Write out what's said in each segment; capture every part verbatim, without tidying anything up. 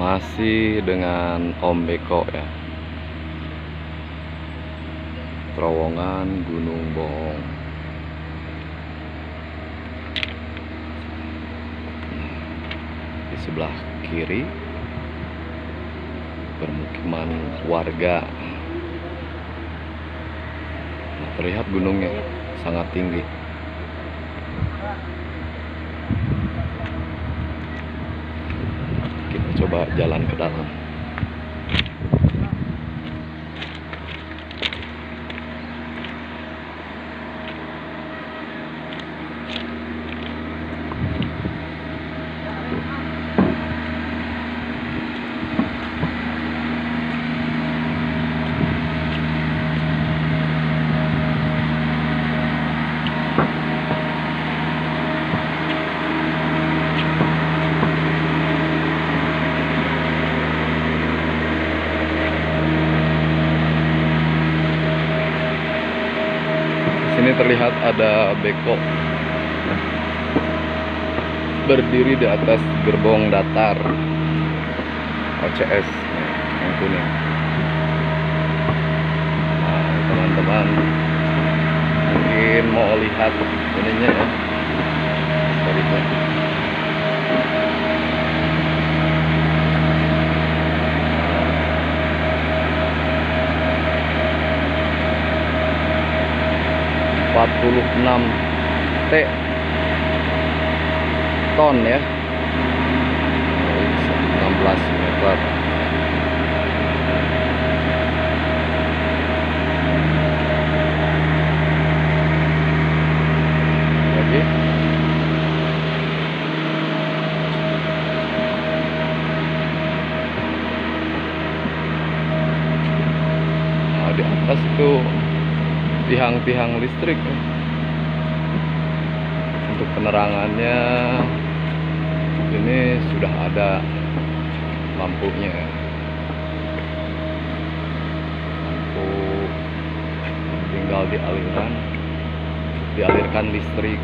masih dengan Om Beko ya, terowongan Gunung Bohong. Di sebelah kiri permukiman warga. Nah, terlihat gunungnya sangat tinggi. Kita coba jalan ke dalam. Ini terlihat ada beko berdiri di atas gerbong datar O C S yang kuning. Nah, teman-teman mungkin mau lihat ininya ya. empat puluh enam T ton ya, enam belas meter. Oke, nah, di atas itu tiang-tiang listrik untuk penerangannya. Ini sudah ada lampunya, lampu tinggal dialirkan dialirkan listrik.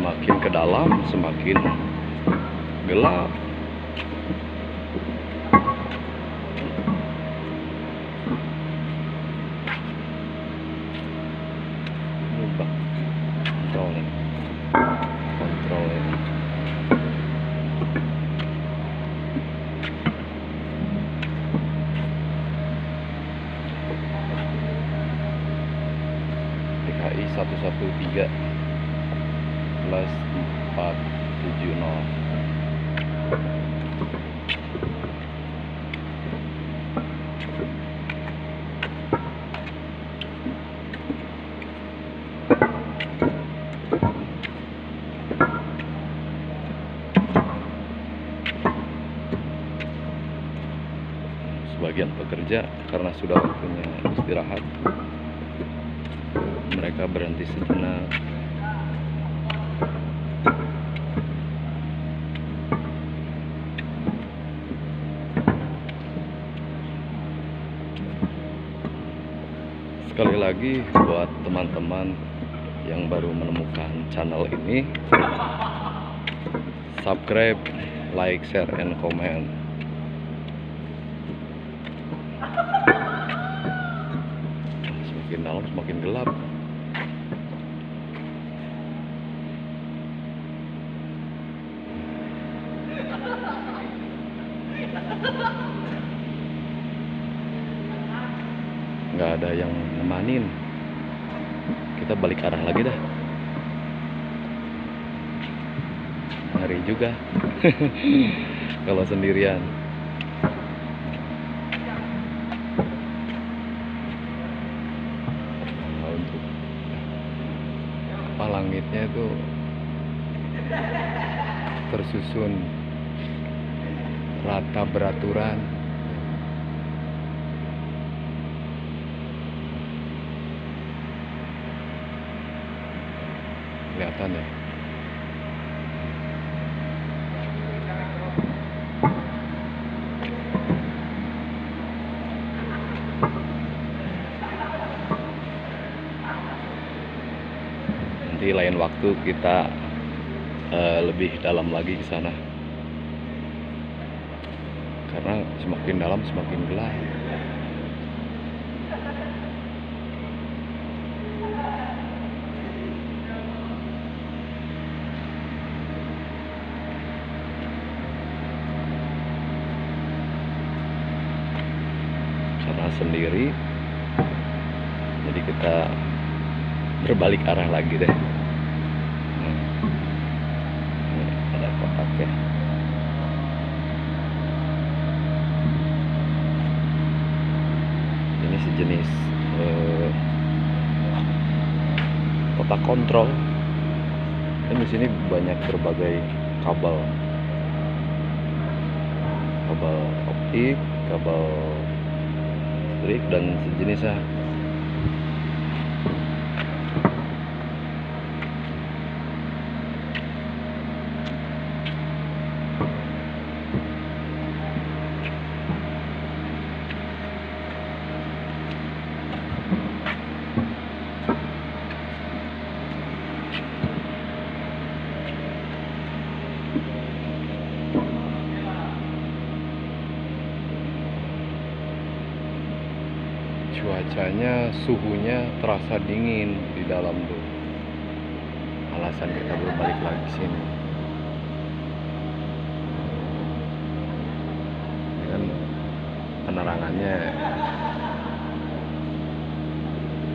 Semakin ke dalam semakin gelap. Lubang kontrol, kontrol. P K I seratus tiga belas. Sebagian pekerja karena sudah waktunya istirahat, mereka berhenti sejenak. Sekali lagi buat teman-teman yang baru menemukan channel ini, subscribe, like, share, and comment. Semakin dalam semakin gelap. Nggak ada yang nemanin. Kita balik arah lagi dah. Ngeri juga kalau sendirian. Nah, untuk apa, langitnya itu tersusun rata beraturan. Kelihatan ya. nanti lain waktu kita uh, lebih dalam lagi ke sana, karena semakin dalam semakin gelap. Sendiri, jadi kita berbalik arah lagi deh. Ini ada kotaknya. Ini sejenis eh, kotak kontrol. Dan di sini banyak berbagai kabel, kabel optik, kabel dan sejenisnya. Cuacanya, suhunya terasa dingin di dalam tuh. Alasan kita berbalik lagi sini. Ini kan penerangannya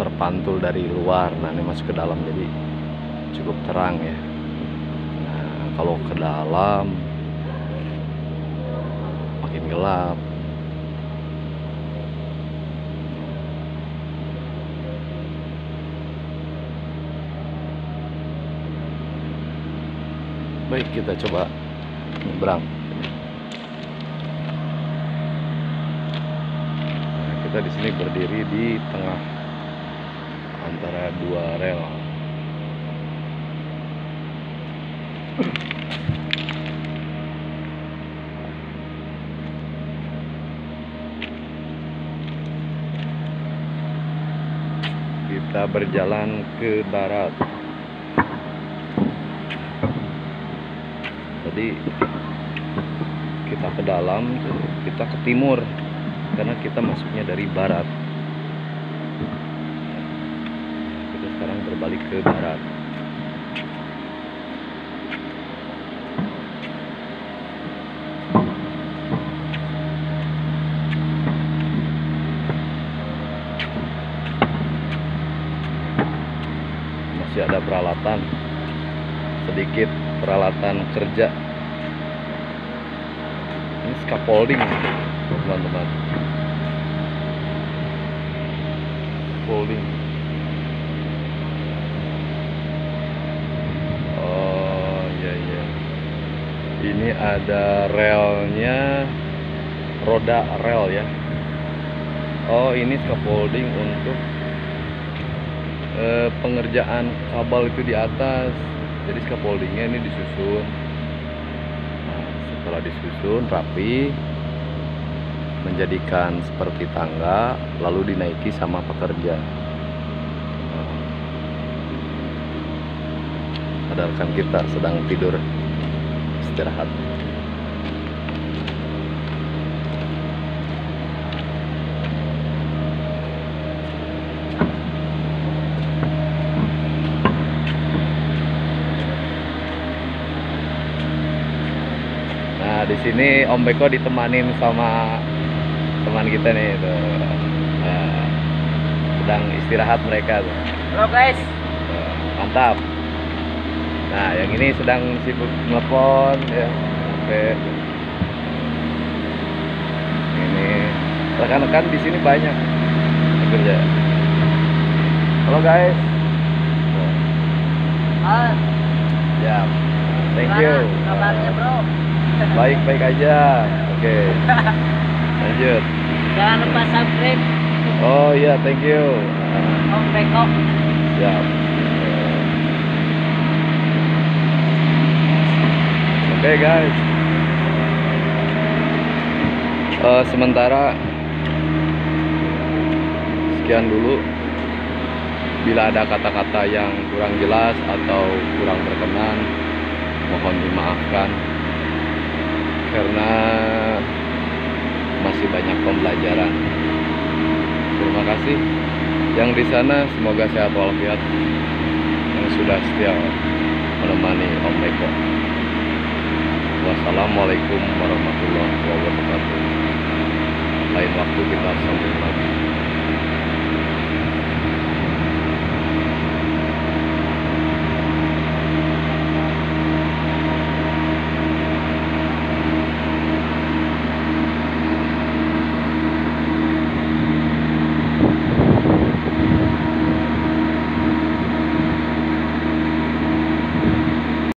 terpantul dari luar. Nah, ini masuk ke dalam jadi cukup terang ya. Nah, kalau ke dalam makin gelap. Baik, kita coba nyebrang. Nah, kita di sini berdiri di tengah antara dua rel. Kita berjalan ke barat. Jadi kita ke dalam, kita ke timur, karena kita masuknya dari barat. Kita sekarang berbalik ke barat. Masih ada peralatan, sedikit peralatan kerja. Scaffolding, teman-teman. Scaffolding. Oh iya iya. Ini ada relnya, roda rel ya. Oh, ini scaffolding untuk eh, pengerjaan kabel itu di atas. Jadi scaffoldingnya ini disusun. Setelah disusun rapi menjadikan seperti tangga, lalu dinaiki sama pekerja. Ada rekan kita sedang tidur istirahat. Di sini Om Beko ditemanin sama teman kita nih tuh. Nah, sedang istirahat mereka tuh. Halo guys. Mantap. Nah, yang ini sedang sibuk telepon ya. Oke. Ini rekan-rekan di sini banyak kerja. Halo guys. Halo. Ya. Thank you. Kabarnya, Bro? Baik-baik aja. Oke. Okay. Lanjut. Jangan lupa subscribe. Oh iya, yeah, thank you. Om Beko. Ya. Oke okay, guys. Uh, sementara sekian dulu Bila ada kata-kata yang kurang jelas atau kurang berkenan, mohon dimaafkan, karena masih banyak pembelajaran. Terima kasih. Yang di sana semoga sehat walafiat, yang sudah setia menemani Om Beko. Wassalamualaikum warahmatullahi wabarakatuh. Lain waktu kita sambung lagi.